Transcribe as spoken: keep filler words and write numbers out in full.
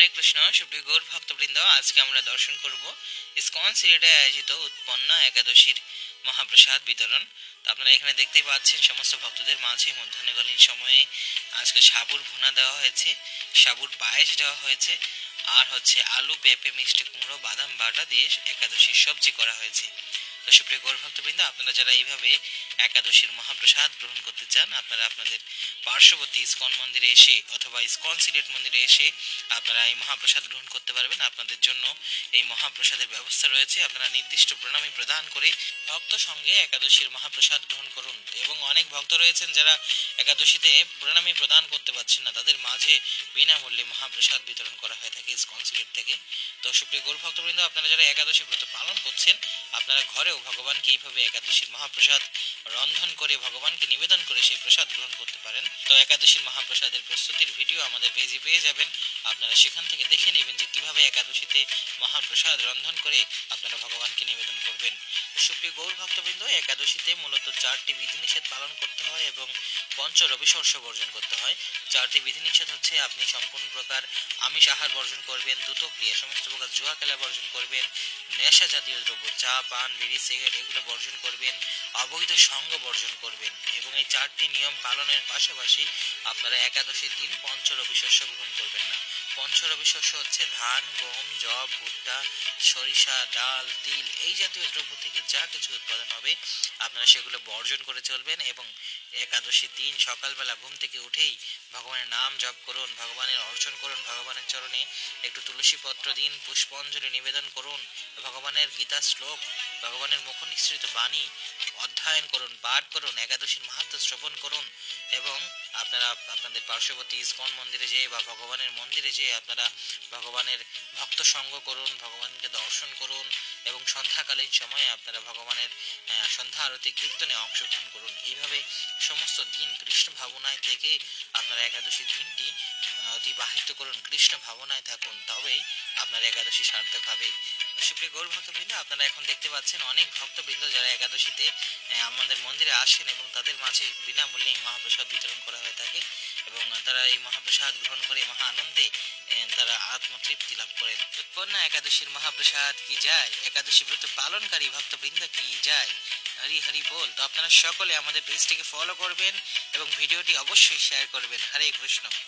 हरे कृष्ण सुप्रिय गौर भक्तवृंद, आज के आमरा दर्शन करब इस्कन सिलेटे आयोजित उत्पन्ना एकादशीर महाप्रसाद वितरण। तो अपनारा एखाने देखतेई पाच्छेन समस्त भक्तदेर माझे मध्याह्नकालीन समये आजके साबुर भुना देवा हयेछे, साबुर पायेस देवा हयेछे और हच्छे आलू पेंपे मिष्टी कुमड़ो बादाम बाटा दिए एकादशीर सब्जी करा हयेछे। तो सुप्रिय गौर भक्तवृंद, आपनारा जारा एइभावे एकादशीर महाप्रसाद ग्रहण करते चान आपनारा आपनादेर पार्श्ववर्ती इस्कन मंदिरे एसे अथवा इस्कन सिलेट मंदिरे एसे आपनारा एइ महाप्रसाद ग्रहण करते पारबेन। आपनादेर जन्य एइ महाप्रसादेर व्यवस्था रयेछे। आपनारा निर्दिष्ट प्रणामी प्रदान करे भक्त संगे एकादशीर महाप्रसाद ग्रहण करुन। एबं अनेक भक्त रयेछेन जारा एकादशीते प्रणामी प्रदान करते पारछेन ना, तादेर माझे बिनामूल्ये महाप्रसाद वितरण करा हये थाके इस्कन सिलेट थेके। तो सुप्रिय गौर भक्तवृन्द, आपनारा जारा एकादशी व्रत पालन करछेन आपनारा घरेও भगवानके एइভাবে एकादशीर महाप्रसाद रंधन करे भगवान के निवेदन करे सेइ प्रसाद ग्रहण करते पारेन। तो एकादशीर महाप्रसादेर प्रस्तुतिर भिडियो आमादेर पेजे पेये जाबेन, आपनारा सेखान थेके देखे नेबेन जे किभाबे एकादशीते महाप्रसाद रंधन करे आपनारा भगवान के निवेदन करबेन। सुप्रिय गौर भक्तबृंद, एकादशीते मूलत चारटी विधिनिषेध पालन करते हैं और पंच रविशस्य बर्जन करते हैं। चारटी विधिनिषेध हच्छे आपनी सम्पूर्ण प्रकार आमिष आहार बर्जन करबेन, दूतक्रिया समस्त प्रकार जुआ खेला बर्जन करबेन, नेशा जातीय द्रव्य चा पान बीड़ी सिगारेट एगुलो बर्जन करबेन, अवैध संग बर्जन करबेन। एबं एई चारटी नियम पालनेर पाशापाशि आपनारा एकादशीर दिन पंच रविशस्य ग्रहण करबेन ना। पंच रविशस्य हच्छे धान, गम, जव, भुट्टा, सरिषा, डाल, तिल এই জাতীয় দ্রব্য থেকে যা কিছু উৎপাদন হবে আপনারা সেগুলো বর্জন করে চলবেন। এবং একাদশীর দিন সকালবেলা ঘুম থেকে উঠেই ভগবানের নাম জপ করুন, ভগবানের অর্চন করুন, ভগবানের চরণে একটু তুলসী পত্র দিন, পুষ্পাঞ্জলি নিবেদন করুন, ভগবানের গীতা শ্লোক, ভগবানের মুখ নিঃসৃত বাণী অধ্যয়ন করুন, পাঠ করুন, একাদশীর মাহাত্ম্য শ্রবণ করুন। এবং আপনারা আপনাদের পার্শ্ববর্তী ইসকন মন্দিরে যেয়ে বা ভগবানের মন্দিরে যেয়ে আপনারা ভগবানের ভক্ত সঙ্গ করুন, ভগবানকে দর্শন করুন এবং সন্ধ্যাকালীন সময়ে আপনারা ভগবানের সন্ধ্যা আরতি কীর্তনে অংশগ্রহণ করুন। এইভাবে সমস্ত দিন কৃষ্ণ ভাবনায় থেকে আপনারা একাদশী দিনটি অতিবাহিত করুন, কৃষ্ণ ভাবনায় থাকুন, তবেই আপনার একাদশী সার্থক হবে। সুপ্রিয় গৌর ভক্তবৃন্দ, আপনারা এখন দেখতে পাচ্ছেন অনেক ভক্তবৃন্দ যারা একাদশীতে আমাদের মন্দিরে আসেন এবং তাদের মাঝে বিনামূল্যে এই মহাপ্রসাদ বিতরণ করা হয়ে থাকে এবং তারা এই মহাপ্রসাদ গ্রহণ করে মহা আনন্দে তারা আত্মতৃপ্তি লাভ করেন। উৎপন্না একাদশীর মহাপ্রসাদ কি যায়, একাদশী ব্রত পালনকারী ভক্তবৃন্দ কি যায়, হরি হরি বল। তো আপনারা সকলে আমাদের পেজটিকে ফলো করবেন এবং ভিডিওটি অবশ্যই শেয়ার করবেন। হরে কৃষ্ণ।